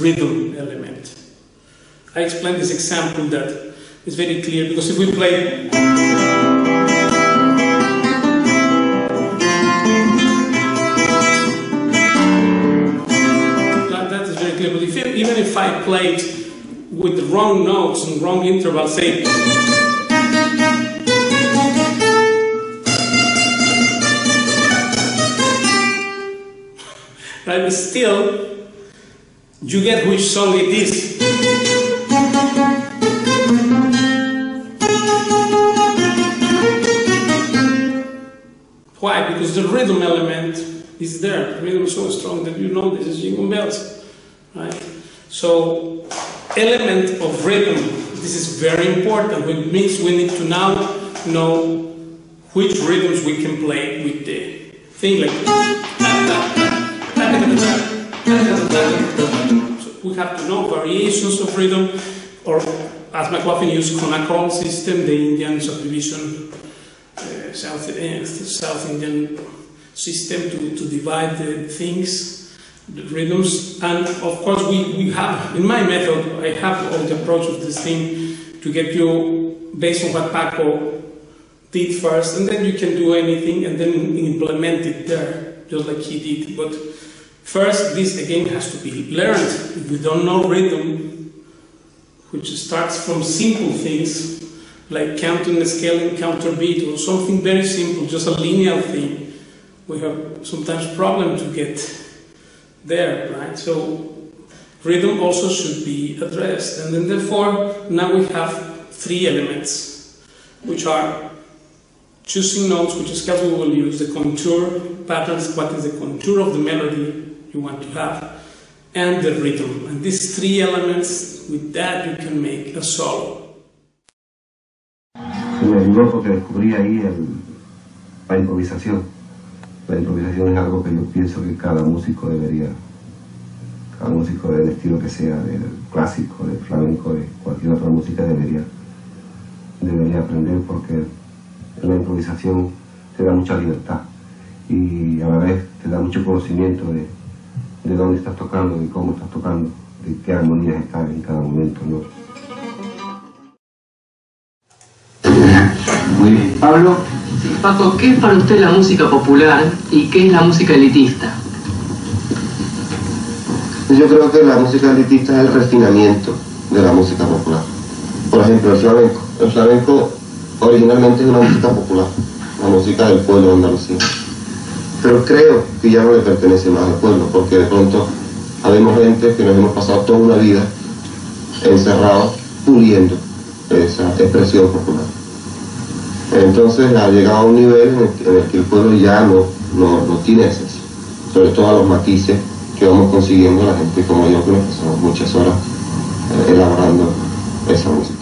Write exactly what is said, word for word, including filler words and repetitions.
Rhythm element. I explained this example that is very clear because if we play that, that is very clear, but if, even if I played with the wrong notes and wrong intervals, say I'm still you get which song it is. Why? Because the rhythm element is there. The rhythm is so strong that you know this is Jingle Bells, right? So, element of rhythm. This is very important. It means we need to now know which rhythms we can play with the thing like that. So we have to know variations of rhythm, or as McLaughlin used Konakol system, the Indian subdivision, uh, South, uh, South Indian system to, to divide the things, the rhythms, and of course we, we have, in my method, I have all the approach of this thing to get you based on what Paco did first, and then you can do anything and then implement it there, just like he did. But first, this again has to be learned. If we don't know rhythm, which starts from simple things like counting, scaling, counter beat, or something very simple, just a linear thing, we have sometimes problem to get there, right? So rhythm also should be addressed, and then therefore now we have three elements, which are choosing notes, which is what we will use, the contour patterns, what is the contour of the melody you want to have, and the rhythm. And these three elements, with that you can make a solo. Me ayudó porque descubrí ahí el, la improvisación. La improvisación es algo que yo pienso que cada músico debería, cada músico del estilo que sea, del clásico, del flamenco, de cualquier otra música debería, debería aprender, porque la improvisación te da mucha libertad y a la vez te da mucho conocimiento de de dónde estás tocando, de cómo estás tocando, de qué armonías estás en cada momento, ¿no? Muy bien. Pablo. Sí, Paco, ¿qué es para usted la música popular y qué es la música elitista? Yo creo que la música elitista es el refinamiento de la música popular. Por ejemplo, el flamenco. El flamenco originalmente es una música popular, la música del pueblo de Andalucía. Pero creo que ya no le pertenece más al pueblo, porque de pronto habemos gente que nos hemos pasado toda una vida encerrados, puliendo esa expresión popular. Entonces ha llegado a un nivel en el que el pueblo ya no, no, no tiene acceso, sobre todo a los matices que vamos consiguiendo la gente como yo, que nos pasamos muchas horas elaborando esa música.